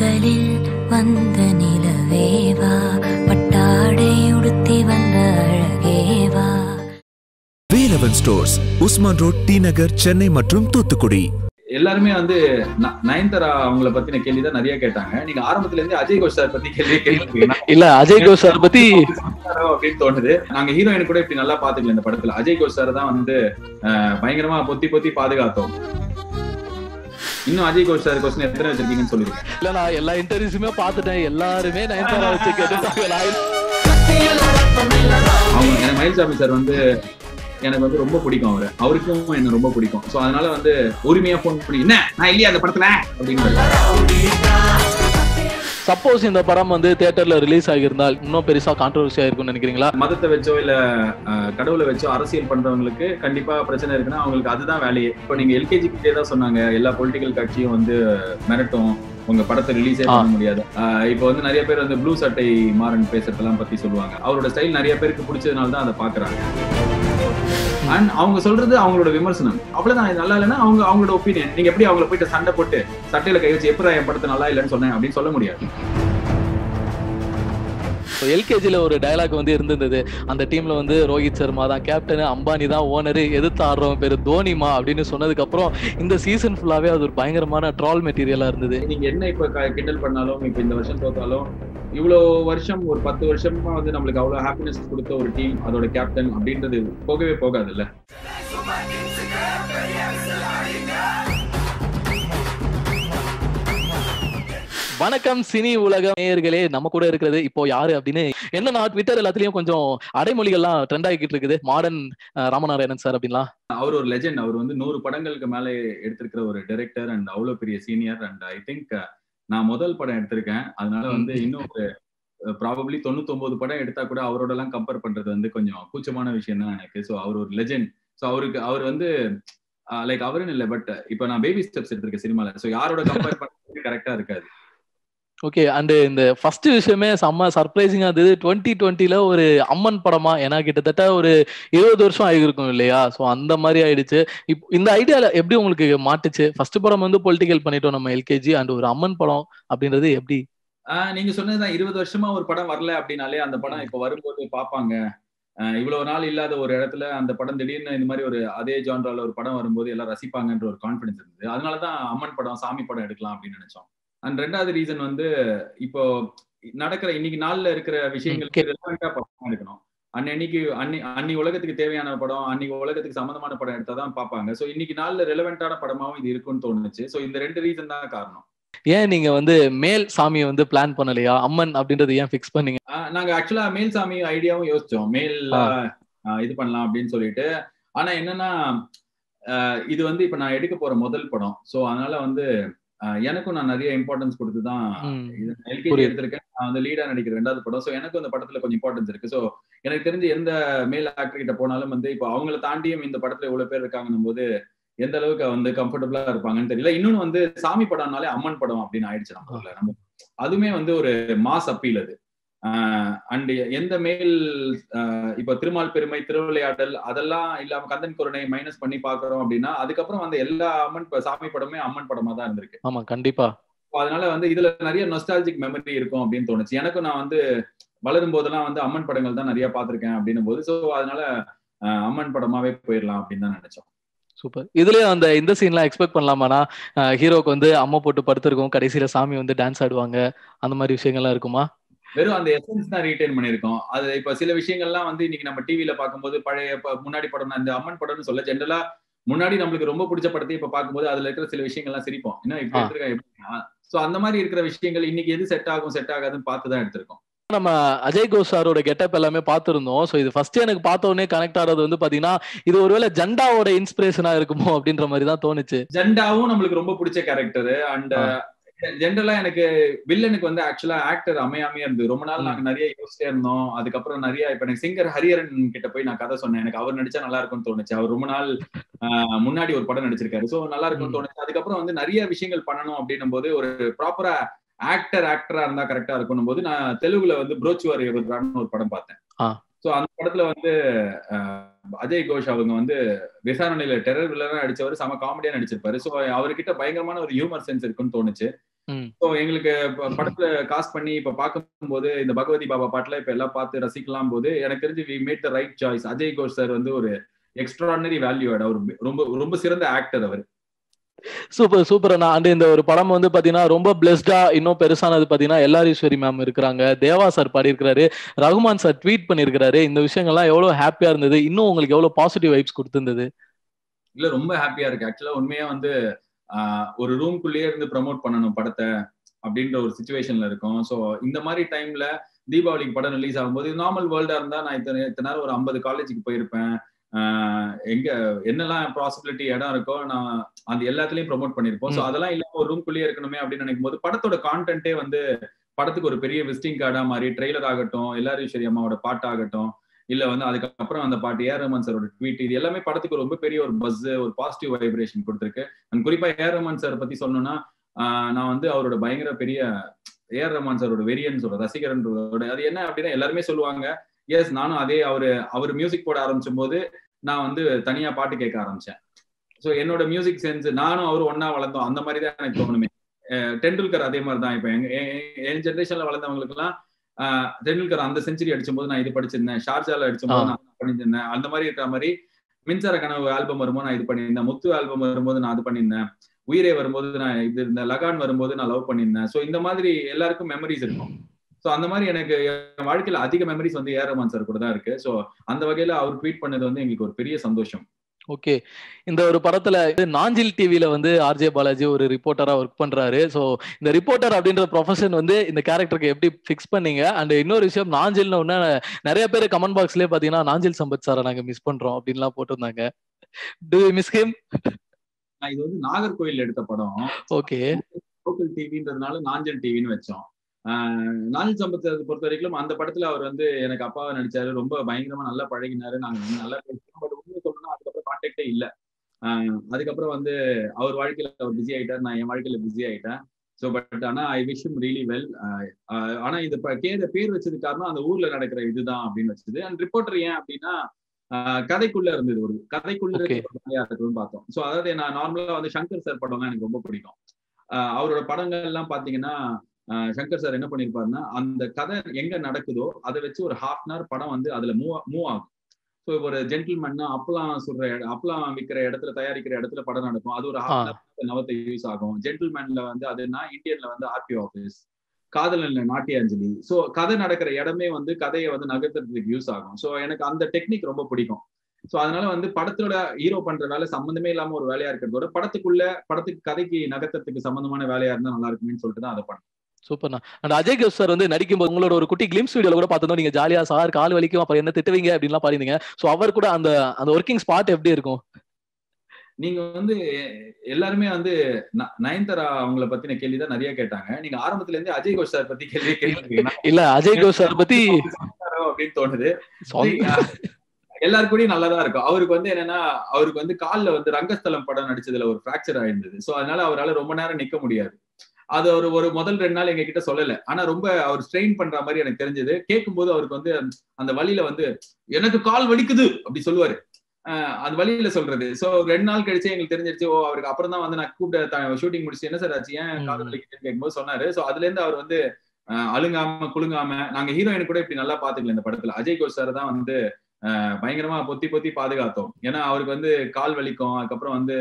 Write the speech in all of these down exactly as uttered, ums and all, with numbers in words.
Velavan Stores, Usman Road, T Nagar, Chennai மற்றும் தூத்துக்குடி. எல்லாருமே வந்து நயன்தாரா அவங்கள பத்தின கேள்விதான் நிறைய கேட்டாங்க. நீங்க ஆரம்பத்துல இருந்து அஜய் கோஸ்கர் பத்தி கேள்வி கேட்டீங்க இல்ல? அஜய் கோஸ்கர் பத்தி அப்படின்னு தோணுது. நாங்க ஹீரோயின் கூட இப்படி நல்லா பாத்துக்கல இந்த படத்துல. அஜய் கோஸ்கர் தான் வந்து பயங்கரமா பொத்தி பொத்தி பாதுகாத்தோம். இன்னும் அஜய் கோஸ்கர் क्वेश्चन எத்தனை வச்சிருக்கீங்கன்னு சொல்லுங்க. இல்ல நான் எல்லா இன்டர்வியூஸுமே பாத்துட்டேன். எல்லாருமே நயன்தாரா வச்சு கேட்டாங்க. அவங்க மயில் சாமி சார் வந்து எனக்கு வந்து ரொம்ப பிடிக்கும். அவரு அவருக்கும் என்ன ரொம்ப பிடிக்கும். சோ அதனால வந்து உரிமையா போன் பண்ணி என்ன நான் இல்லையா அந்த படத்துல அப்படின்னு. சப்போஸ் இந்த படம் வந்து தியேட்டர்ல ரிலீஸ் ஆகியிருந்தால் இன்னும் பெருசா கான்ட்ரோவர்சி ஆயிருக்கும்னு நினைக்கிறீங்களா? மதத்தை வச்சோ இல்ல கடவுளை வச்சோ அரசியல் பண்றவங்களுக்கு கண்டிப்பா பிரச்சனை இருக்குன்னா அவங்களுக்கு அதுதான் வேலையே. இப்போ நீங்க எல்கேஜி கிட்டே தான் சொன்னாங்க எல்லா பொலிட்டிக்கல் கட்சியும் வந்து மிரட்டும் உங்க படத்தை ரிலீஸே பண்ண முடியாது. இப்போ வந்து நிறைய பேர் வந்து ப்ளூ சட்டை மாறன் பேசுறதெல்லாம் பத்தி சொல்லுவாங்க. அவரோட ஸ்டைல் நிறைய பேருக்கு பிடிச்சதுனால தான் அதை பாக்குறாங்க. அண்ட் அவங்க சொல்றது அவங்களோட விமர்சனம் அவ்வளவுதான். இது நல்லா இல்லைன்னா அவங்க அவங்களோட ஒப்பீனியன். நீங்க எப்படி அவங்களை போயிட்டு சண்டை போட்டு சட்டையில கை வச்சு எப்படி என் படத்தை நல்லா இல்லைன்னு சொன்னேன் அப்படின்னு சொல்ல முடியாது. எல்கேஜில ஒரு டயலாக் வந்து இருந்திருந்தது. அந்த டீம்ல வந்து ரோஹித் சர்மா தான் கேப்டன், அம்பானி தான் ஓனரு, எதிர்த்து ஆடுறவன் பேரு தோனிமா அப்படின்னு சொன்னதுக்கு அப்புறம் இந்த சீசன் ஃபுல்லாவே அது ஒரு பயங்கரமான ட்ரால் மெட்டீரியலா இருந்தது. நீங்க என்ன இப்ப கிண்டல் பண்ணாலும் இப்ப இந்த வருஷம் தோத்தாலும் இவ்வளவு வருஷம் ஒரு பத்து வருஷமா வந்து நம்மளுக்கு அவ்வளவு ஹாப்பினஸ் கொடுத்த ஒரு டீம் அதோட கேப்டன் அப்படின்றது போகவே போகாது இல்ல. வணக்கம் சினி உலக நேயர்களே, நம்ம கூட இருக்கிறது இப்போ யாரு அப்படின்னு என்ன நான் ட்விட்டர் எல்லாத்துலயும் கொஞ்சம் அடைமொழிகள்லாம் ட்ரெண்ட் ஆகிட்டு இருக்குது. மாடர்ன் ராமநாராயணன் சார் அப்படின்லாம் அவர் ஒரு லெஜெண்ட். அவர் வந்து நூறு படங்களுக்கு மேலே எடுத்திருக்கிற ஒரு டைரக்டர் அண்ட் அவ்வளவு பெரிய சீனியர். அண்ட் ஐ திங்க் நான் முதல் படம் எடுத்திருக்கேன். அதனால வந்து இன்னும் ஒரு ப்ராபப்ளி தொண்ணூத்தி ஒன்பது படம் எடுத்தா கூட அவரோட எல்லாம் கம்பேர் பண்றது வந்து கொஞ்சம் கூச்சமான விஷயம் தான் எனக்கு. ஸோ அவர் ஒரு லெஜெண்ட். ஸோ அவருக்கு அவர் வந்து லைக் அவருன்னு இல்லை, பட் இப்போ நான் பேபி ஸ்டெப்ஸ் எடுத்திருக்கேன் சினிமால. ஸோ யாரோட கம்பேர் பண்றது கரெக்டா இருக்காது. ஓகே. அண்ட் இந்த ஃபர்ஸ்ட் விஷயமே செம்ம சர்ப்ரைசிங்கா இருந்தது. டுவெண்ட்டி டுவெண்ட்டில ஒரு அம்மன் படமா, ஏன்னா கிட்டத்தட்ட ஒரு இருபது வருஷம் ஆகிருக்கும் இல்லையா? ஸோ அந்த மாதிரி ஆயிடுச்சு. இப்போ இந்த ஐடியால எப்படி உங்களுக்கு மாட்டுச்சு? ஃபர்ஸ்ட் படம் வந்து பொலிட்டிக்கல் பண்ணிட்டோம் நம்ம எல்கேஜி, அண்ட் ஒரு அம்மன் படம் அப்படின்றது எப்படி? ஆஹ் நீங்க சொன்னதுதான். இருபது வருஷமா ஒரு படம் வரல அப்படின்னாலே அந்த படம் இப்போ வரும்போது பார்ப்பாங்க. இவ்வளவு நாள் இல்லாத ஒரு இடத்துல அந்த படம் திடீர்னு இந்த மாதிரி ஒரு அதே ஜான்ரால ஒரு படம் வரும்போது எல்லாம் ரசிப்பாங்கன்ற ஒரு கான்ஃபிடன்ஸ் இருந்தது. அதனாலதான் அம்மன் படம் சாமி படம் எடுக்கலாம் அப்படின்னு நினைச்சோம். அண்ட் ரெண்டாவது ரீசன் வந்து இப்போ நடக்கிற இன்னைக்கு நாள்ல இருக்கிற விஷயங்களுக்கு ரெலவெண்டா படம் எடுக்கணும். அன்னைக்கு அன்னி அன்னி உலகத்துக்கு தேவையான படம், அன்னைக்கு உலகத்துக்கு சம்பந்தமான படம் எடுத்தாதான் பார்ப்பாங்க. ஸோ இன்னைக்கு நாள்ல ரெலவெண்டான படமாவும் இது இருக்குன்னு தோணுச்சு. ஸோ இந்த ரெண்டு ரீசன் தான் காரணம். ஏன் நீங்க வந்து மேல் சாமியை வந்து பிளான் பண்ணலையா? அம்மன் அப்படின்றது ஏன் ஃபிக்ஸ் பண்ணீங்க? நாங்க ஆக்சுவலா மேல் சாமி ஐடியாவும் யோசிச்சோம், மேல் இது பண்ணலாம் அப்படின்னு சொல்லிட்டு. ஆனா என்னன்னா இது வந்து இப்ப நான் எடுக்க போற முதல் படம். ஸோ அதனால வந்து எனக்கும் நான் நிறைய இம்பார்ட்டன்ஸ் கொடுத்துதான் எல்கேஜி எடுத்திருக்கேன். நான் வந்து லீடா நடிக்கிற ரெண்டாவது படம். ஸோ எனக்கும் இந்த படத்துல கொஞ்சம் இம்பார்ட்டன்ஸ் இருக்கு. ஸோ எனக்கு தெரிஞ்சு எந்த மேல் ஆக்டர் கிட்ட போனாலும் வந்து இப்போ அவங்கள தாண்டியும் இந்த படத்துல இவ்வளவு பேர் இருக்காங்கன்னும் போது எந்த அளவுக்கு வந்து கம்ஃபர்டபுளா இருப்பாங்கன்னு தெரியல. இன்னொன்னு வந்து சாமி படம்னாலே அம்மன் படம் அப்படின்னு ஆயிடுச்சு நம்மள. நம்ம அதுமே வந்து ஒரு மாஸ் அப்பீல் அது. அண்ட் எந்த மேல் இப்ப திருமால் பெருமை, திருவிளையாடல் அதெல்லாம் இல்லாம கந்தன் கருணை மைனஸ் பண்ணி பாக்குறோம் அப்படின்னா அதுக்கப்புறம் வந்து எல்லா அம்மன் சாமி படமே அம்மன் படமா தான் இருந்திருக்கு. ஆமா கண்டிப்பா. அதனால வந்து இதுல நிறைய நொஸ்டால்ஜிக் மெமரி இருக்கும் அப்படின்னு தோணுச்சு எனக்கு. நான் வந்து வளரும் போதெல்லாம் வந்து அம்மன் படங்கள் தான் நிறைய பாத்திருக்கேன் அப்படின்னும் போது ஸோ அதனால அம்மன் படமாவே போயிடலாம் அப்படின்னு தான் நினைச்சோம். சூப்பர். இதுலயே அந்த இந்த சீன்லாம் எக்ஸ்பெக்ட் பண்ணலாமாண்ணா? ஹீரோக்கு வந்து அம்மா போட்டு படுத்திருக்கும், கடைசியில சாமி வந்து டான்ஸ் ஆடுவாங்க, அந்த மாதிரி விஷயங்கள்லாம் இருக்குமா? வெறும் அந்த எசன்ஸ் தான் ரீட்டைன் பண்ணிருக்கோம். அது இப்ப சில விஷயங்கள்லாம் வந்து இன்னைக்கு நம்ம டிவியில பார்க்கும்போது பழைய முன்னாடி படம் இந்த அம்மன் படம்னு சொல்ல ஜென்ரலா முன்னாடி நம்மளுக்கு ரொம்ப பிடிச்ச படத்தை இப்ப பார்க்கும்போது அதுல இருக்கிற சில விஷயங்கள்லாம் சிரிப்போம். ஏன்னா இப்ப எடுத்துருக்கேன். சோ அந்த மாதிரி இருக்கிற விஷயங்கள் இன்னைக்கு எது செட் ஆகும் செட் ஆகாதுன்னு பார்த்துதான் எடுத்திருக்கோம். நம்ம அஜய் கோஸ்கரோட கெட்டப் எல்லாமே பார்த்துருந்தோம். ஸோ இது ஃபர்ஸ்ட் எனக்கு பார்த்த உடனே கனெக்ட் ஆகிறது வந்து பாத்தீங்கன்னா இது ஒருவேளை ஜண்டாவோட இன்ஸ்பிரேஷனா இருக்குமோ அப்படின்ற மாதிரி தான் தோணுச்சு. ஜண்டாவும் நம்மளுக்கு ரொம்ப பிடிச்ச கேரக்டர். அண்ட் ஜென்ரலா எனக்கு வில்லனுக்கு வந்து ஆக்சுவலா ஆக்டர் அமையாமையா இருந்தது. ரொம்ப நாள் நாங்க நிறைய யோசிச்சே இருந்தோம். அதுக்கப்புறம் நிறைய இப்ப எனக்கு சிங்கர் ஹரிஹரன் கிட்ட போய் நான் கதை சொன்னேன். எனக்கு அவர் நடிச்சா நல்லா இருக்கும்னு தோணுச்சு. அவர் ரொம்ப நாள் ஆஹ் முன்னாடி ஒரு படம் நடிச்சிருக்காரு. சோ நல்லா இருக்கும்னு தோணுச்சு. அதுக்கப்புறம் வந்து நிறைய விஷயங்கள் பண்ணணும் அப்படின்னும் போது ஒரு ப்ராப்பரா ஆக்டர் ஆக்டரா இருந்தா கரெக்டா இருக்கும்னும் போது நான் தெலுங்குல வந்து புரோச்சுவார் யுவராஜ்னு ஒரு படம் பார்த்தேன். சோ அந்த படத்துல வந்து அஜய் கோஷ் அவங்க வந்து விசாரணையில டெரர் வில்லனா அடிச்சவரு, சம காமெடியா நடிச்சிருப்பாரு. சோ அவர்கிட்ட பயங்கரமான ஒரு ஹியூமர் சென்ஸ் இருக்குன்னு தோணுச்சு. சோ எங்களுக்கு படத்துல காஸ்ட் பண்ணி இப்ப பாக்கும்போது இந்த பகவதி பாபா பாட்டுல இப்ப எல்லாம் பார்த்து ரசிக்கலாம் போது எனக்கு தெரிஞ்சு we made the right choice. Ajay Ghosh sir வந்து ஒரு எக்ஸ்ட்ராஆர்டினரி வேல்யூ ஆட், அவர் ரொம்ப ரொம்ப சிறந்த ஆக்டர் அவர். சூப்பர் சூப்பர் அண்ணா. அண்ட் இந்த ஒரு படம் வந்து பாத்தீங்கன்னா ரொம்ப பிளஸ்டா இன்னும் பெருசானது பாத்தீங்கன்னா எல்லாரீஸ்வரி மேம் இருக்கிறாங்க, தேவா சார் பாடியிருக்கிறாரு, ரகுமான் சார் ட்வீட் பண்ணிருக்கிறாரு. இந்த விஷயங்கள்லாம் எவ்வளவு ஹாப்பியா இருந்தது, இன்னும் உங்களுக்கு எவ்வளவு பாசிட்டிவ் வைப்ஸ் கொடுத்திருந்தது? இல்ல ரொம்ப ஹாப்பியா இருக்கு ஆக்சுவலா. உண்மையா வந்து ஒரு ரூம்குள்ளேயே இருந்து ப்ரமோட் பண்ணணும் படத்தை அப்படின்ற ஒரு சிச்சுவேஷன்ல இருக்கும். ஸோ இந்த மாதிரி டைம்ல தீபாவளிக்கு படம் ரிலீஸ் ஆகும்போது நார்மல் வேர்ல்டா இருந்தா நான் இத்தனை இத்தனை ஒரு ஐம்பது காலேஜுக்கு போயிருப்பேன், எங்க என்னெல்லாம் பாசிபிலிட்டி இடம் இருக்கோ நான் அந்த எல்லாத்துலயும் ப்ரமோட் பண்ணிருப்போம். ஸோ அதெல்லாம் இல்லாம ஒரு ரூம்குள்ளேயே இருக்கணுமே அப்படின்னு நினைக்கும் போது படத்தோட கான்டென்ட்டே வந்து படத்துக்கு ஒரு பெரிய விசிட்டிங் கார்டா மாதிரி ட்ரெய்லர் ஆகட்டும், எல்லாரீஸ்வரி அம்மாவோட பாட்டாகட்டும், இல்ல வந்து அதுக்கப்புறம் அந்த பாட்டு ஏ ஆர் ரஹ்மான் சாரோட ட்வீட், இது எல்லாமே படத்துக்கு ரொம்ப பெரிய ஒரு பஸ், ஒரு பாசிட்டிவ் வைப்ரேஷன் கொடுத்துருக்கு. அண்ட் குறிப்பா ஏ ஆர் ரஹ்மான் சார் பத்தி சொன்னோம்னா நான் வந்து அவரோட பயங்கர பெரிய ஏ ஆர் ரஹ்மான் சாரோட வெரியன் சொல்ற ரசிகர்ன்றதோட அது என்ன அப்படின்னா எல்லாருமே சொல்லுவாங்க எஸ் நானும் அதே அவரு அவர் மியூசிக் போட ஆரம்பிச்சும் போது நான் வந்து தனியா பாட்டு கேட்க ஆரம்பிச்சேன். ஸோ என்னோட மியூசிக் சென்ஸ் நானும் அவரு ஒன்னா வளர்ந்தோம் அந்த மாதிரி தான் எனக்கு தோணுமே. டெண்டுல்கர் அதே மாதிரி தான். இப்ப எங்க என் ஜென்ரேஷன்ல வளர்ந்தவங்களுக்கு எல்லாம் டெண்டுல்கர் அந்த செஞ்சுரி அடிச்சும்போது நான் இது படிச்சிருந்தேன், ஷார்ஜால அடிச்சும்போது நான் பண்ணிருந்தேன், அந்த மாதிரி இருக்கிற மாதிரி மின்சார கனவு ஆல்பம் வரும்போது நான் இது பண்ணியிருந்தேன், முத்து ஆல்பம் வரும்போது நான் அது பண்ணியிருந்தேன், உயிரே வரும்போது நான் இது இருந்தேன், லகான் வரும்போது நான் லவ் பண்ணியிருந்தேன். ஸோ இந்த மாதிரி எல்லாருக்கும் மெமரிஸ் இருக்கும். ஸோ அந்த மாதிரி எனக்கு என் வாழ்க்கையில அதிக மெமரிஸ் வந்து ஏ ஆர் ரஹ்மான் சார் கூட தான் இருக்கு. ஸோ அந்த வகையில அவர் ட்வீட் பண்ணது வந்து எங்களுக்கு ஒரு பெரிய சந்தோஷம். ஓகே, இந்த ஒரு படத்துல நாஞ்சில் டிவியில வந்து ஆர்ஜே பாலாஜி ஒரு ரிப்போர்ட்டரா ஒர்க் பண்றாரு. ஸோ இந்த ரிப்போர்ட்டர் அப்படின்ற ப்ரொஃபஷன் வந்து இந்த கேரக்டருக்கு எப்படி ஃபிக்ஸ் பண்ணீங்க? அண்ட் இன்னொரு விஷயம், நாஞ்சில்னு ஒன்னு நிறைய பேர் கமெண்ட் பாக்ஸ்லயே பாத்தீங்கன்னா நாஞ்சில் சம்பத் சாரை நாங்க மிஸ் பண்றோம் அப்படின்லாம் போட்டிருந்தாங்க. Do you miss him? இது வந்து நாகர்கோயில் எடுத்த படம். ஓகே, லோக்கல் டிவின்றதுனால நாஞ்சில் டிவின்னு வச்சோம். நாஞ்சில் சம்பத் சார் பொறுத்த வரைக்கும் அந்த படத்துல அவர் வந்து எனக்கு அப்பாவை நடிச்சாரு, ரொம்ப பயங்கரமா நல்லா பழகினாரு, நாங்க நல்லா பேசுவோம். பட் உண்மையை சொல்லணும்னா அதுக்கப்புறம் கான்டாக்டே இல்ல. ஆஹ் அதுக்கப்புறம் வந்து அவர் வாழ்க்கையில அவர் பிஸி ஆயிட்டார், நான் என் வாழ்க்கையில பிஸி ஆயிட்டேன். ஸோ பட் ஆனா I wish him really well. ஆனா இது கேத பேர் வச்சது காரணம் அந்த ஊர்ல நடக்கிற இதுதான் அப்படின்னு வச்சது. அண்ட் ரிப்போர்ட்டர் ஏன் அப்படின்னா கதைக்குள்ள இருந்தது, ஒரு கதைக்குள்ள இருக்குன்னு பார்த்தோம். ஸோ அதாவது நான் நார்மலா வந்து சங்கர் சார் படம்லாம் எனக்கு ரொம்ப பிடிக்கும். ஆஹ் அவரோட படங்கள் எல்லாம் பாத்தீங்கன்னா சங்கர் சார் என்ன பண்ணிருப்பாருன்னா அந்த கதை எங்க நடக்குதோ அதை வச்சு ஒரு ஹாஃப் அன் ஹவர் படம் வந்து அதுல மூவ் மூவ் ஆகும். ஸோ ஒரு ஜென்டில்மேன்னா அப்பெல்லாம் சொல்ற அப்பெல்லாம் விற்கிற இடத்துல தயாரிக்கிற இடத்துல படம் நடக்கும், அது ஒரு ஹாஃப் அன் ஹவர் யூஸ் ஆகும். ஜென்டில்மேன்ல வந்து அதுனா இந்தியன்ல வந்து ஆர்டிஓ ஆஃபீஸ், காதலன்ல நாட்டியாஞ்சலி. ஸோ கதை நடக்கிற இடமே வந்து கதையை வந்து நகர்த்துறதுக்கு யூஸ் ஆகும். ஸோ எனக்கு அந்த டெக்னிக் ரொம்ப பிடிக்கும். ஸோ அதனால வந்து படத்தோட ஹீரோ பண்ற வேலை சம்மந்தமே இல்லாம ஒரு வேலையா இருக்கிறதோட படத்துக்குள்ள படத்துக்கு கதைக்கு நகர்த்துறதுக்கு சம்மந்தமான வேலையா இருந்தா நல்லா இருக்குன்னு சொல்லிட்டு தான் அதை பண்ணேன். சூப்பர்ண்ணா. அண்ட் அஜய் கௌஸ்கர் வந்து நடிக்கும்போது உங்களோட ஒரு குட்டி கிளிம்ஸ் வீடியோல கூட பார்த்தோம், நீங்க ஜாலியா சார் கால் வலிக்கும் அப்புறம் என்ன திட்டுவீங்க அப்படின்லாம் பாருங்க. ஸோ அவர் கூட அந்த அந்த ஒர்க்கிங் ஸ்பாட் எப்படி இருக்கும்? நீங்க வந்து எல்லாருமே வந்து நயன்தாரா அவங்கள பத்தின கேள்விதான் நிறைய கேட்டாங்க. நீங்க ஆரம்பத்துல இருந்து அஜய் கௌஸ்கர் பத்தி கேள்வி கேட்டீங்க இல்ல? அஜய் கௌஸ்கர் பத்தி அப்படின்னு தோணுது. எல்லாருக்கூடயும் நல்லாதான் இருக்கும். அவருக்கு வந்து என்னன்னா அவருக்கு வந்து காலில் வந்து ரங்கஸ்தலம் படம் நடிச்சதுல ஒரு பிராக்சர் ஆயிருந்தது. ஸோ அதனால அவரால் ரொம்ப நேரம் நிக்க முடியாது. அது ஒரு ஒரு முதல் ரெண்டு நாள் எங்க கிட்ட சொல்லல, ஆனா ரொம்ப அவர் ஸ்ட்ரெயின் பண்ற மாதிரி எனக்கு தெரிஞ்சது. கேட்கும் போது அவருக்கு வந்து அந்த வழியில வந்து எனக்கு கால் வலிக்குது அப்படி சொல்லுவாரு, ஆஹ் அந்த வழியில சொல்றது. சோ ரெண்டு நாள் கழிச்சு எங்களுக்கு தெரிஞ்சிருச்சு, ஓ அவருக்கு அப்புறம் தான் வந்து நான் கூப்பிட்ட ஷூட்டிங் முடிச்சு என்ன சார் ஆச்சு ஏன் கால் வலிக்குதுன்னு கேட்கும்போது சொன்னாரு. சோ அதுல இருந்து அவர் வந்து அழுங்காம குழுங்காம, நாங்க ஹீரோயின் கூட இப்படி நல்லா பாத்துக்கல இந்த படத்துல. அஜய் கோஷ் சார் தான் வந்து அஹ் பயங்கரமா பொத்தி பொத்தி பாதுகாத்தோம். ஏன்னா அவருக்கு வந்து கால் வலிக்கும், அதுக்கப்புறம் வந்து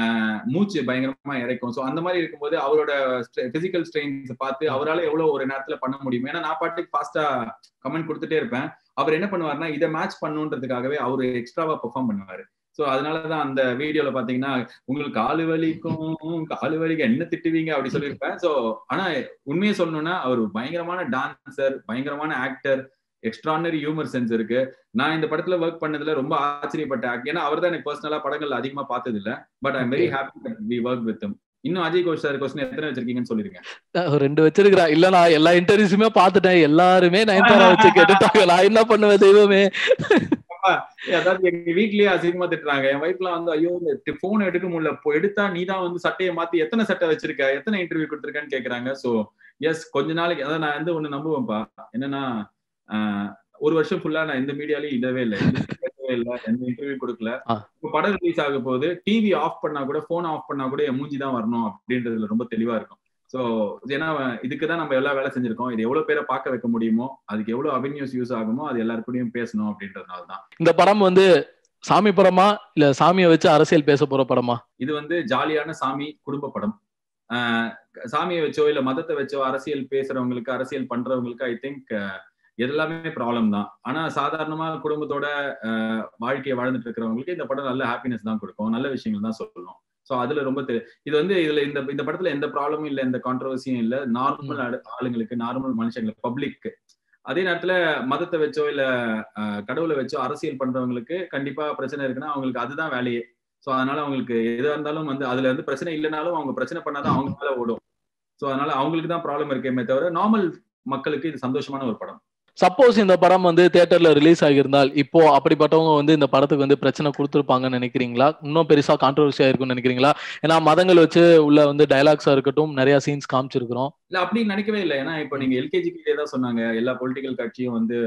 ஆஹ் மூச்சு பயங்கரமா இறைக்கும். சோ அந்த மாதிரி இருக்கும்போது அவரோட பிசிக்கல் ஸ்ட்ரெயின்ஸ் பார்த்து அவரால் எவ்வளவு ஒரு நேரத்துல பண்ண முடியும். ஏன்னா நான் பாட்டுக்கு ஃபாஸ்டா கமெண்ட் கொடுத்துட்டே இருப்பேன். அவர் என்ன பண்ணுவாருன்னா இதை மேட்ச் பண்ணுன்றதுக்காகவே அவரு எக்ஸ்ட்ராவா பெர்ஃபார்ம் பண்ணுவாரு. சோ அதனாலதான் அந்த வீடியோல பாத்தீங்கன்னா உங்களுக்கு காலு வலிக்கும் காலு வலிக்கு என்ன திட்டுவீங்க அப்படி சொல்லியிருப்பேன். சோ ஆனா உண்மையை சொல்லணும்னா அவர் பயங்கரமான டான்சர், பயங்கரமான ஆக்டர், எக்ஸ்ட்ரானரி ஹியூமர் சென்ஸ் இருக்கு. நான் இந்த படத்துல ஒர்க் பண்ணதுல ரொம்ப ஆச்சரியப்பட்டேன். ஏன்னா அவர் தான் எனக்கு பர்சனலா படங்கள் அதிகமா பார்த்தது இல்ல. But I am very happy that we work with him. இன்னும் அஜய் கோஷ் சார் கொஸ்டின் எத்தனை வச்சிருக்கீங்கன்னு சொல்லிருக்கேன். ரெண்டு வச்சிருக்கா இல்ல? நான் எல்லா இன்டர்வியூஸுமே பாத்துட்டேன், எல்லாருமே நயன்தாரா வச்சு கேட்டுட்டாங்க. நான் என்ன பண்ணுவேன் தெய்வமே? அதாவது எங்க வீட்லயே அசிங்கமா திட்டுறாங்க. என் வைஃப்லாம் வந்து ஐயோ போன் எடுக்க முடியல, எடுத்தா நீ தான் வந்து சட்டையை மாத்தி எத்தனை சட்டை வச்சிருக்க எத்தனை இன்டர்வியூ கொடுத்துருக்கேன்னு கேக்குறாங்க. சோ எஸ் கொஞ்ச நாளைக்கு அதான் நான் வந்து ஒண்ணு நம்புவேன்ப்பா, என்னன்னா ஒரு வருஷம் ஃபுல்லா நான் இந்த மீடியாலயும் இடவே இல்லை, இல்லை எந்த இன்டர்வியூ கொடுக்கல. இப்போ படம் ரிலீஸ் ஆகும் போது டிவி ஆஃப் பண்ணா கூட போன் ஆஃப் பண்ணா கூட என் மூஞ்சி தான் வரணும் அப்படின்றதுல ரொம்ப தெளிவா இருக்கும். ஸோ ஏன்னா இதுக்கு தான் நம்ம எல்லாம் வேலை செஞ்சிருக்கோம். இது எவ்வளவு பேரை பார்க்க வைக்க முடியுமோ, அதுக்கு எவ்வளவு அவென்யூஸ் யூஸ் ஆகுமோ, அது எல்லாருக்கூடையும் பேசணும் அப்படின்றதுனால தான். இந்த படம் வந்து சாமி படமா இல்ல சாமியை வச்சு அரசியல் பேச போற படமா? இது வந்து ஜாலியான சாமி குடும்ப படம். ஆஹ் சாமியை வச்சோ இல்ல மதத்தை வச்சோ அரசியல் பேசுறவங்களுக்கு, அரசியல் பண்றவங்களுக்கு ஐ திங்க் எல்லாமே ப்ராப்ளம் தான். ஆனா சாதாரணமா குடும்பத்தோட வாழ்க்கையை வாழ்ந்துட்டு இருக்கிறவங்களுக்கு இந்த படம் நல்ல ஹாப்பினஸ் தான் கொடுக்கும், நல்ல விஷயங்கள் தான் சொல்லணும். சோ அதுல ரொம்ப இது வந்து இதுல இந்த இந்த படத்துல எந்த ப்ராப்ளமும் இல்லை, எந்த கான்ட்ரவர்சியும் இல்லை. நார்மல் ஆளுங்களுக்கு, நார்மல் மனுஷங்களுக்கு, பப்ளிக். அதே நேரத்துல மதத்தை வச்சோ இல்ல கடவுளை வச்சோ அரசியல் பண்றவங்களுக்கு கண்டிப்பா பிரச்சனை இருக்குன்னா அவங்களுக்கு அதுதான் வேலையே. சோ அதனால அவங்களுக்கு எதா இருந்தாலும் வந்து அதுல வந்து பிரச்சனை இல்லைனாலும் அவங்க பிரச்சனை பண்ணாதான் அவங்க மேல ஓடும். சோ அதனால அவங்களுக்கு தான் ப்ராப்ளம் இருக்கேமே தவிர நார்மல் மக்களுக்கு இது சந்தோஷமான ஒரு படம். சப்போஸ் இந்த படம் வந்து தியேட்டர்ல ரிலீஸ் ஆகியிருந்தால் இப்போ அப்படிப்பட்டவங்க வந்து இந்த படத்துக்கு வந்து பிரச்சனை கொடுத்துருப்பாங்கன்னு நினைக்கிறீங்களா? இன்னும் பெருசா கான்ட்ரவர்சியா இருக்கும்னு நினைக்கிறீங்களா? ஏன்னா மதங்கள் வச்சு உள்ள வந்து டைலாக்ஸா இருக்கட்டும், நிறைய சீன்ஸ் காமிச்சிருக்கிறோம். இல்ல அப்படி நினைக்கவே இல்லை. ஏன்னா இப்ப நீங்க எல்கேஜிக்கு தான் சொன்னாங்க, எல்லா பொலிட்டிக்கல் கட்சியும் வந்து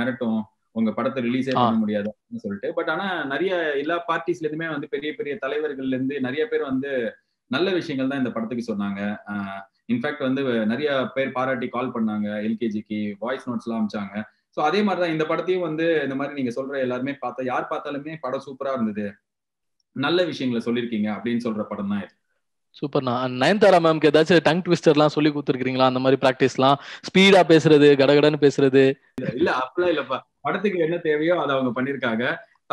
மிரட்டும் உங்க படத்தை ரிலீஸே பண்ண முடியாதுன்னு சொல்லிட்டு. பட் ஆனா நிறைய எல்லா பார்ட்டிஸ்ல இருந்துமே வந்து பெரிய பெரிய தலைவர்கள்ல இருந்து நிறைய பேர் வந்து நல்ல விஷயங்கள் தான் இந்த படத்துக்கு சொன்னாங்க. ஆஹ் இன்ஃபேக்ட் வந்து நிறைய பேர் பாராட்டி கால் பண்ணாங்க, எல்கேஜிக்கு வாய்ஸ் நோட்ஸ் எல்லாம் அனுப்பிச்சாங்க. ஸோ அதே மாதிரிதான் இந்த படத்தையும் வந்து இந்த மாதிரி நீங்க சொல்ற எல்லாருமே பார்த்தா, யார் பார்த்தாலுமே படம் சூப்பரா இருந்தது, நல்ல விஷயங்களை சொல்லியிருக்கீங்க அப்படின்னு சொல்ற படம் தான் இது. சூப்பர்ண்ணா. நயன்தாரா மேம்க்கு ஏதாச்சும் டங் ட்விஸ்டர்லாம் சொல்லி கொடுத்துருக்கீங்களா? அந்த மாதிரி பிராக்டிஸ்லாம், ஸ்பீடா பேசுறது, கடகடன்னு பேசுறது? இல்ல அப்படிலாம் இல்லப்பா. படத்துக்கு என்ன தேவையோ அதை அவங்க பண்ணிருக்காங்க.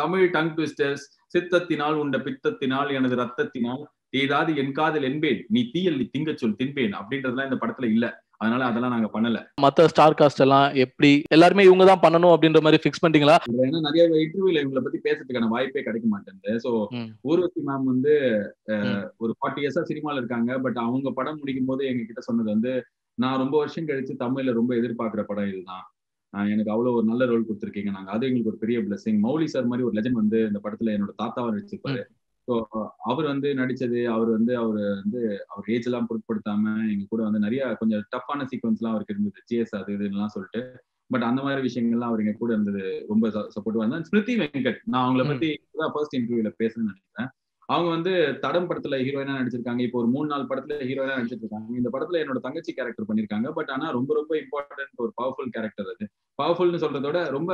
தமிழ் டங் ட்விஸ்டர்ஸ், சித்தத்தினால் உண்ட பித்தத்தினால் எனது ரத்தத்தினால் ஏதாவது என் காதல் என்பேன் நீ தீயல்லி திங்க சொல் தின்பேன் அப்படின்றதுலாம் இந்த படத்துல இல்ல. அதனால அதெல்லாம் நாங்க பண்ணல. மத்த ஸ்டார் காஸ்ட் எல்லாம் எப்படி எல்லாருமே இவங்க தான் பண்ணணும் அப்படின்ற மாதிரி ஃபிக்ஸ் பண்ணிட்டீங்களா? ஏன்னா நிறைய இன்டர்வியூல இவங்களை பத்தி பேசுறதுக்கான வாய்ப்பே கிடைக்க மாட்டேங்குது. சோ ஊர்வசி மேம் வந்து ஒரு ஃபார்ட்டி இயர்ஸா சினிமால இருக்காங்க. பட் அவங்க படம் முடிக்கும் போது எங்க கிட்ட சொன்னது வந்து, நான் ரொம்ப வருஷம் கழிச்சு தமிழ்ல ரொம்ப எதிர்பார்க்கிற படம் இதுதான், எனக்கு அவ்வளவு ஒரு நல்ல ரோல் கொடுத்துருக்கீங்க நாங்க, அது எங்களுக்கு ஒரு பெரிய பிளஸிங். மௌலி சார் மாதிரி ஒரு லெஜண்ட் வந்து இந்த படத்துல என்னோட தாத்தாவை நடிச்சிருப்பாரு. ஸோ அவர் வந்து நடிச்சது, அவர் வந்து அவர் வந்து அவர் ஏஜ் எல்லாம் பொருட்படுத்தாம எங்க கூட வந்து நிறைய கொஞ்சம் டஃப்பான சீக்வன்ஸ் எல்லாம் அவருக்கு இருந்தது, சேஸ் அது இதுலாம் சொல்லிட்டு. பட் அந்த மாதிரி விஷயங்கள்லாம் அவர் எங்க கூட இருந்தது, ரொம்ப சப்போர்ட்டிவா இருந்தாங்க. ஸ்மிருதி வெங்கட், நான் அவங்கள பத்தி ஃபர்ஸ்ட் இன்டர்வியூல பேசணும்னு நினைக்கிறேன். அவங்க வந்து தடம் படத்துல ஹீரோயினா நடிச்சிருக்காங்க, இப்போ ஒரு மூணு நாலு படத்துல ஹீரோயினா நடிச்சிட்டு இருக்காங்க. இந்த படத்துல என்னோட தங்கச்சி கேரக்டர் பண்ணிருக்காங்க. பட் ஆனா ரொம்ப ரொம்ப இம்பார்ட்டன்ட், ஒரு பவர்ஃபுல் கேரக்டர் அது. பவர்ஃபுல்னு சொல்றதோட ரொம்ப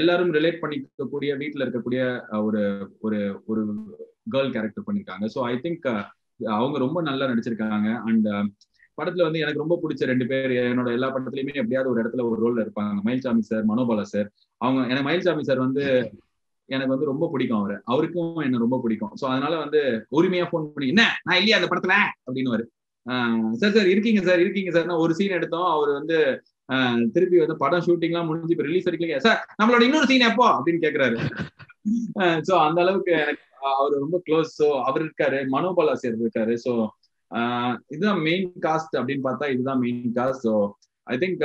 எல்லாரும் ரிலேட் பண்ணிக்கக்கூடிய, வீட்டுல இருக்கக்கூடிய ஒரு ஒரு கேர்ள் கேரக்டர் பண்ணிருக்காங்க. ஸோ ஐ திங்க் அவங்க ரொம்ப நல்லா நடிச்சிருக்காங்க. அண்ட் படத்துல வந்து எனக்கு ரொம்ப பிடிச்ச ரெண்டு பேர், என்னோட எல்லா படத்துலயுமே எப்படியாவது ஒரு இடத்துல ஒரு ரோல்ல இருப்பாங்க, மயில்சாமி சார், மனோபாலா சார். அவங்க எனக்கு மயில்சாமி சார் வந்து எனக்கு வந்து ரொம்ப பிடிக்கும், அவரு அவருக்கும் என்ன ரொம்ப பிடிக்கும். ஸோ அதனால வந்து உரிமையா போன் பண்ணி, என்ன நான் இல்லையா அந்த படத்துல அப்படின்னு, சார் சார் இருக்கீங்க சார் இருக்கீங்க சார்னா ஒரு சீன் எடுத்தோம். அவர் வந்து திருப்பி வந்து படம் ஷூட்டிங் எல்லாம் முடிஞ்சு இப்ப ரிலீஸ் இருக்கீங்க சார், நம்மளோட இன்னொரு சீன் எப்போ அப்படின்னு கேக்குறாரு. சோ அந்த அளவுக்கு எனக்கு அவரு ரொம்ப க்ளோஸ். சோ அவர் இருக்காரு, மனோபாலா சார் இருக்காரு. சோ ஆஹ் இதுதான் மெயின் காஸ்ட் அப்படின்னு பார்த்தா இதுதான் main cast. So I think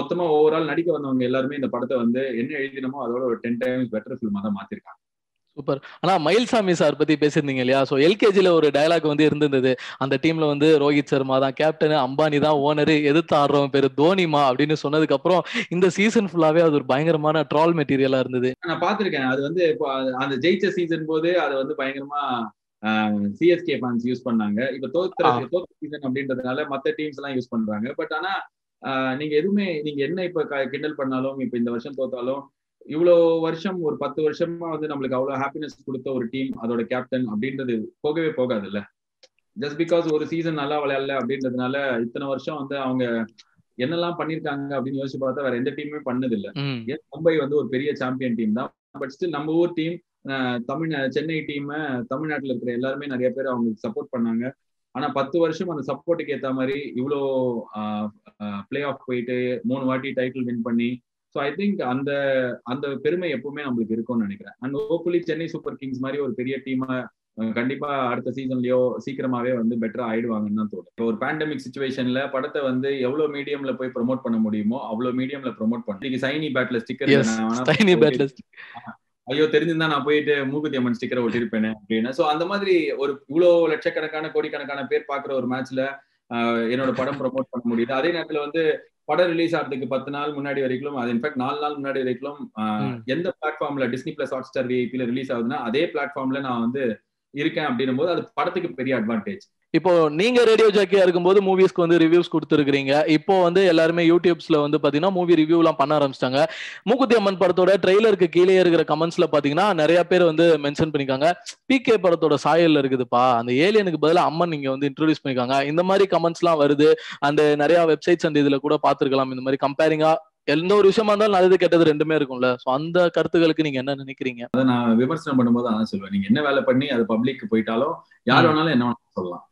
மொத்தமா ஓவரால் நடிக்க வந்தவங்க எல்லாருமே இந்த படத்தை வந்து என்ன எழுதினமோ அதோட ஒரு டென் டைம்ஸ் பெட்டர் ஃபிலிமா தான் மாத்திருக்காங்க. சூப்பர். ஆனா மயில்சாமி சார் பத்தி பேசியிருந்தீங்க இல்லையா? சோ எல்கேஜில ஒரு டைலாக் வந்து இருந்திருந்தது, அந்த டீம்ல வந்து ரோஹித் சர்மா தான் கேப்டன், அம்பானி தான் ஓனரு, எதிர்த்து ஆடுறவன் பேரு தோனிமா அப்படின்னு சொன்னதுக்கு அப்புறம் இந்த சீசன் ஃபுல்லாவே அது ஒரு பயங்கரமான ட்ரால் மெட்டீரியலா இருந்தது. நான் பாத்திருக்கேன். அது வந்து இப்போ அந்த ஜெயிச்ச சீசன் போது அதை வந்து பயங்கரமா சிஎஸ்கே ஃபேன்ஸ் யூஸ் பண்ணாங்க. இப்ப தோத்துற தோத்த சீசன் அப்படின்றதுனால மத்த டீம்ஸ் எல்லாம் யூஸ் பண்றாங்க. பட் ஆனா நீங்க எதுவுமே நீங்க என்ன இப்ப கிண்டல் பண்ணாலும், இப்ப இந்த வருஷம் தோத்தாலும், இவ்வளோ வருஷம் ஒரு பத்து வருஷமா வந்து நம்மளுக்கு அவ்வளவு ஹாப்பினஸ் கொடுத்த ஒரு டீம் அதோட கேப்டன் அப்படின்றது போகவே போகாது இல்ல. ஜஸ்ட் பிகாஸ் ஒரு சீசன் நல்லா விளையாடல அப்படின்றதுனால இத்தனை வருஷம் வந்து அவங்க என்னெல்லாம் பண்ணிருக்காங்க அப்படின்னு யோசிச்சு பார்த்தா வேற எந்த டீமுமே பண்ணது இல்ல. மும்பை வந்து ஒரு பெரிய சாம்பியன் டீம் தான். பட் ஸ்டில் நம்ம ஊர் டீம், தமிழ் சென்னை டீம், தமிழ்நாட்டுல இருக்கிற எல்லாருமே நிறைய பேர் அவங்களுக்கு சப்போர்ட் பண்ணாங்க. ஆனா பத்து வருஷம் அந்த சப்போர்ட்டுக்கு ஏத்த மாதிரி இவ்வளோ பிளே ஆஃப் போயிட்டு மூணு வாட்டி டைட்டில் வின் பண்ணி, ஸோ ஐ திங்க் அந்த அந்த பெருமை எப்பவுமே நம்மளுக்கு இருக்கும்னு நினைக்கிறேன். And hopefully Chennai Super Kings மாதிரி ஒரு பெரிய டீமா கண்டிப்பா அடுத்த சீசன்லயோ சீக்கிரமாவே வந்து பெட்டரா ஆயிடுவாங்கன்னு தான் தோணும். ஒரு பேண்டமிக் சுச்சுவேஷன்ல படத்தை வந்து எவ்வளவு மீடியம்ல போய் ப்ரொமோட் பண்ண முடியுமோ அவ்வளவு மீடியம்ல ப்ரொமோட் பண்ணி, சைனி பேட்ல ஸ்டிக்கர், ஐயோ தெரிஞ்சிருந்தா நான் போயிட்டு மூக்குத்தி அம்மன் ஸ்டிக்கரை ஒட்டிருப்பேனே அப்படின்னு. ஸோ அந்த மாதிரி ஒரு இவ்வளவு லட்சக்கணக்கான கோடிக்கணக்கான பேர் பாக்குற ஒரு மேட்ச்ல என்னோட படம் ப்ரொமோட் பண்ண முடியுது. அதே நேரத்துல வந்து படம் ரிலீஸ் ஆகிறதுக்கு பத்து நாள் முன்னாடி வரைக்கும், அது இன்ஃபேக்ட் நாலு நாள் முன்னாடி வரைக்கும், எந்த பிளாட்ஃபார்ம்ல டிஸ்னி பிளஸ் ஹாட்ஸ்டார் விஐபில ரிலீஸ் ஆகுதுன்னா அதே பிளாட்ஃபார்ம்ல நான் வந்து இருக்கேன் அப்படின்னும் போது அது படத்துக்கு பெரிய அட்வான்டேஜ். இப்போ நீங்க ரேடியோ ஜாக்கியா இருக்கும்போது மூவிஸ்க்கு வந்து ரிவ்யூஸ் கொடுத்துருக்கீங்க. இப்போ வந்து எல்லாருமே யூடியூப்ஸ்ல வந்து பாத்தீங்கன்னா மூவி ரிவ்யூ எல்லாம் பண்ண ஆரம்பிச்சிட்டாங்க. மூக்குத்தி அம்மன் படத்தோட ட்ரெய்லருக்கு கீழே இருக்கிற கமெண்ட்ஸ்ல பாத்தீங்கன்னா நிறைய பேர் வந்து மென்ஷன் பண்ணிருக்காங்க, பிகே படத்தோட சாயல்ல இருக்குதுப்பா, அந்த ஏலியனுக்கு பதிலா அம்மன் நீங்க வந்து இன்ட்ரோடியூஸ் பண்ணிருக்காங்க. இந்த மாதிரி கமெண்ட்ஸ் எல்லாம் வருது. அந்த நிறைய வெப்சைட்ஸ் அந்த இதுல கூட பாத்துருக்கலாம். இந்த மாதிரி கம்பேரிங்கா எந்த ஒரு விஷயமா இருந்தாலும் நல்லது கெட்டது ரெண்டுமே இருக்கும்ல. சோ அந்த கருத்துக்களுக்கு நீங்க என்ன நினைக்கிறீங்க? அதை நான் விமர்சனம் பண்ணும்போது அதான் சொல்லுவேன், நீங்க என்ன வேலை பண்ணி அது பப்ளிக் போயிட்டாலும் யார் வேணாலும் என்ன வேணாலும் சொல்லலாம்.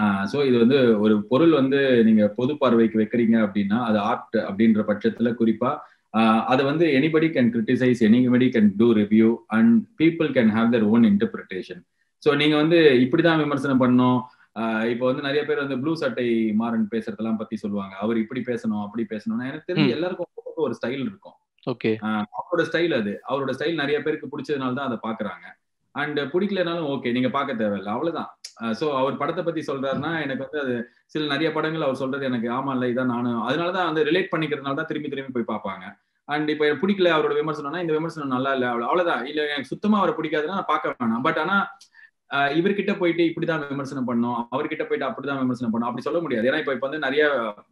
ஆஹ் சோ இது வந்து ஒரு பொருள் வந்து நீங்க பொது பார்வைக்கு வைக்கிறீங்க அப்படின்னா அது ஆர்ட் அப்படின்ற பட்சத்துல குறிப்பா ஆஹ் அது வந்து anybody can criticise, anybody can do review and people can have their own interpretation. So நீங்க வந்து இப்படிதான் விமர்சனம் பண்ணணும். ஆஹ் இப்ப வந்து நிறைய பேர் வந்து ப்ளூ சட்டை மாறன் பேசுறதெல்லாம் பத்தி சொல்லுவாங்க, அவர் இப்படி பேசணும் அப்படி பேசணும்னா எனக்கு தெரிஞ்சு எல்லாருக்கும் ஒரு ஸ்டைல் இருக்கும். ஓகே, அவரோட ஸ்டைல் அது, அவரோட ஸ்டைல் நிறைய பேருக்கு பிடிச்சதுனால தான் அதை பாக்குறாங்க. அண்ட் பிடிக்கலனாலும் ஓகே நீங்க பாக்க தேவையில்லை, அவ்வளவுதான். சோ அவர் படத்தை பத்தி சொல்றாருன்னா எனக்கு வந்து அது சில நிறைய படங்கள் அவர் சொல்றது எனக்கு ஆமா இல்ல இதான் நானும் அதனாலதான் வந்து ரிலேட் பண்ணிக்கிறதுனால தான் திரும்பி திரும்பி போய் பாப்பாங்க. அண்ட் இப்ப பிடிக்கல அவரோட விமர்சனம்னா இந்த விமர்சனம் நல்லா இல்ல அவ்வளவு அவ்வளவுதான், இல்ல எனக்கு சுத்தமா அவரை பிடிக்காதுன்னா நான் பாக்க வேணாம். பட் ஆனா இவர்கிட்ட போயிட்டு இப்படிதான் விமர்சனம் பண்ணோம், அவர்கிட்ட போயிட்டு அப்படிதான் விமர்சனம் பண்ணோம் அப்படி சொல்ல முடியாது. ஏன்னா இப்ப இப்ப வந்து நிறைய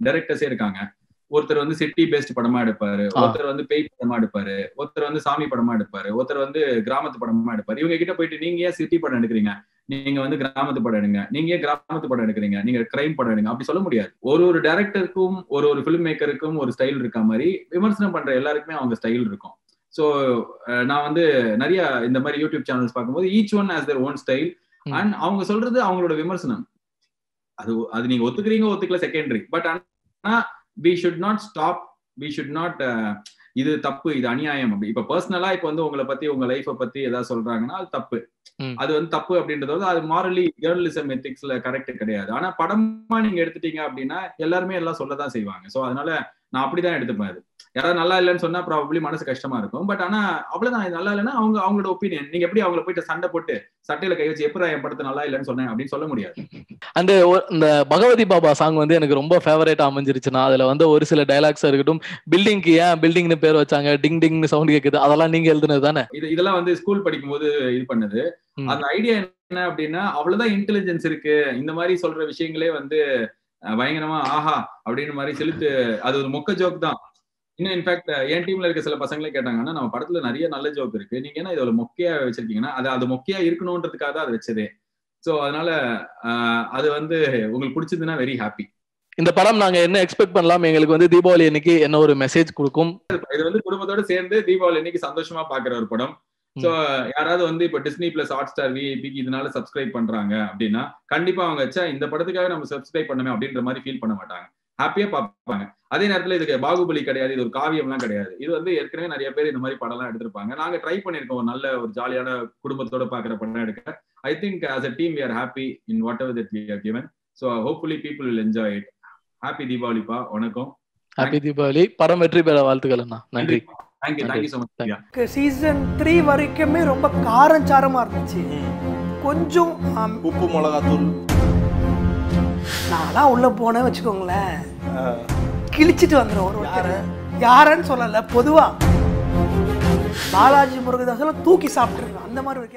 டைரக்டர்ஸே இருக்காங்க. ஒருத்தர் வந்து சிட்டி பேஸ்ட் படமா எடுப்பாரு, ஒருத்தர் வந்து பேய் படமா எடுப்பாரு, ஒருத்தர் வந்து சாமி படமா எடுப்பாரு, ஒருத்தர் வந்து கிராமத்து படமா எடுப்பாரு. இவங்க கிட்ட போயிட்டு நீங்க ஏன் சிட்டி படம் எடுக்கிறீங்க, நீங்க வந்து கிராமத்து படம் எடுங்க, நீங்க ஏன் கிராமத்து படம் எடுக்கிறீங்க, நீங்க கிரைம் படம் எடுங்க அப்படி சொல்ல முடியாது. ஒரு ஒரு டைரக்டருக்கும் ஒரு ஒரு பிலிம் மேக்கருக்கும் ஒரு ஸ்டைல் இருக்க மாதிரி விமர்சனம் பண்ற எல்லாருக்குமே அவங்க ஸ்டைல் இருக்கும். ஸோ நான் வந்து நிறைய இந்த மாதிரி யூடியூப் சேனல்ஸ் பார்க்கும்போது each one has their own style and அவங்க சொல்றது அவங்களோட விமர்சனம். அது அது நீங்க ஒத்துக்கிறீங்க ஒத்துக்கல செகண்டரி, பட் ஆனா we should not stop, we should not இது தப்பு இது அநியாயம் அப்படி. இப்ப பர்சனலா இப்ப வந்து உங்களை பத்தி உங்க லைஃப பத்தி ஏதாவது சொல்றாங்கன்னா அது தப்பு, அது வந்து தப்பு அப்படின்றத அது மாரலி ஜேர்னலிசம் எத்திக்ஸ்ல கரெக்ட் கிடையாது. ஆனா படமா நீங்க எடுத்துட்டீங்க அப்படின்னா எல்லாருமே எல்லாம் சொல்லதான் செய்வாங்க. சோ அதனால நான் அப்படிதான் எடுத்துப்பேன். அது யாராவது நல்லா இல்லைன்னு சொன்னா ப்ராபப்ளி மனசு கஷ்டமா இருக்கும், பட் ஆனா அவ்வளவுதான். இது நல்லா இல்லைன்னா அவங்க அவங்களோட ஒப்பீனியன். நீங்க எப்படி அவங்களை போயிட்டு சண்டை போட்டு சட்டையில கை வச்சு எப்படி என் படத்தை நல்லா இல்லைன்னு சொன்னேன் அப்படின்னு சொல்ல முடியாது. அந்த இந்த பகவதி பாபா சாங் வந்து எனக்கு ரொம்ப ஃபேவரேட்டா அமைஞ்சிருச்சுன்னா அதுல வந்து ஒரு சில டைலாக்ஸ் இருக்கட்டும், பில்டிங்க்கு ஏன் பில்டிங்னு பேர் வச்சாங்க, டிங் டிங்னு சவுண்ட் கேக்குது, அதெல்லாம் நீங்க எழுதுனது தானே? இது இதெல்லாம் வந்து ஸ்கூல் படிக்கும் போது இது பண்ணது. அந்த ஐடியா என்ன அப்படின்னா அவ்வளவுதான் இன்டெலிஜென்ஸ் இருக்கு, இந்த மாதிரி சொல்ற விஷயங்களே வந்து பயங்கரமா ஆஹா அப்படின்னு மாதிரி செலுத்து. அது ஒரு மொக்க ஜோக் தான். இன்னும் இன்ஃபேக்ட் என் டீம்ல இருக்க சில பசங்களே கேட்டாங்கன்னா நம்ம படத்துல நிறைய நல்ல ஜோக் இருக்கு, நீங்க என்ன இதுல மொக்கையா வச்சிருக்கீங்கன்னா அது அது மொக்கையா இருக்கணும்ன்றதுக்காக தான் அது வச்சதே. சோ அதனால அது வந்து உங்களுக்கு பிடிச்சதுன்னா வெரி ஹாப்பி. இந்த படம் நாங்க என்ன எக்ஸ்பெக்ட் பண்ணலாம், எங்களுக்கு வந்து தீபாவளி அன்னைக்கு என்ன ஒரு மெசேஜ் கொடுக்கும்? இது வந்து குடும்பத்தோட சேர்ந்து தீபாவளி அன்னைக்கு சந்தோஷமா பாக்குற ஒரு படம். சோ யாராவது வந்து இப்ப டிஸ்னி பிளஸ் ஹாட்ஸ்டார் விஐபிக்கு இதனால சப்ஸ்கிரைப் பண்றாங்க அப்படின்னா கண்டிப்பா அவங்க வச்சா இந்த படத்துக்காக நம்ம சப்ஸ்கிரைப் பண்ணமே அப்படின்ற மாதிரி ஃபீல் பண்ண மாட்டாங்க, ஹாப்பியா பாப்பாங்க. அதே நேரத்துல இதுக்கு பாகுபலி கிடையாது, இது ஒரு காவியம்லாம் கிடையாது, இது வந்து ஏற்கனவே நிறைய பேர் இந்த மாதிரி படம் எல்லாம் எடுத்திருப்பாங்க. நாங்க ட்ரை பண்ணிருக்கோம் ஒரு நல்ல ஒரு ஜாலியான குடும்பத்தோட பாக்குற படம் எடுக்க. I think as a team we are happy in whatever that we have given, so hopefully people will enjoy it. Happy Deepavali பா, வணக்கம், ஹாப்பி தீபாவளி, படம் வெற்றி பெற வாழ்த்துக்கள் அண்ணா. நன்றி. Thank you, thank you so much. Season three வரைக்குமே ரொம்ப காரஞ்சாரமா இருந்துச்சு, கொஞ்சம் உப்பு மிளகாத்தூள் நானா உள்ள போனே வச்சுக்கோங்களேன் கிழிச்சிட்டு வந்துடும். யாரு யாருன்னு சொல்லல, பொதுவா பாலாஜி முருகதாசன் தூக்கி சாப்பிட்டுருக்கோம் அந்த மாதிரி.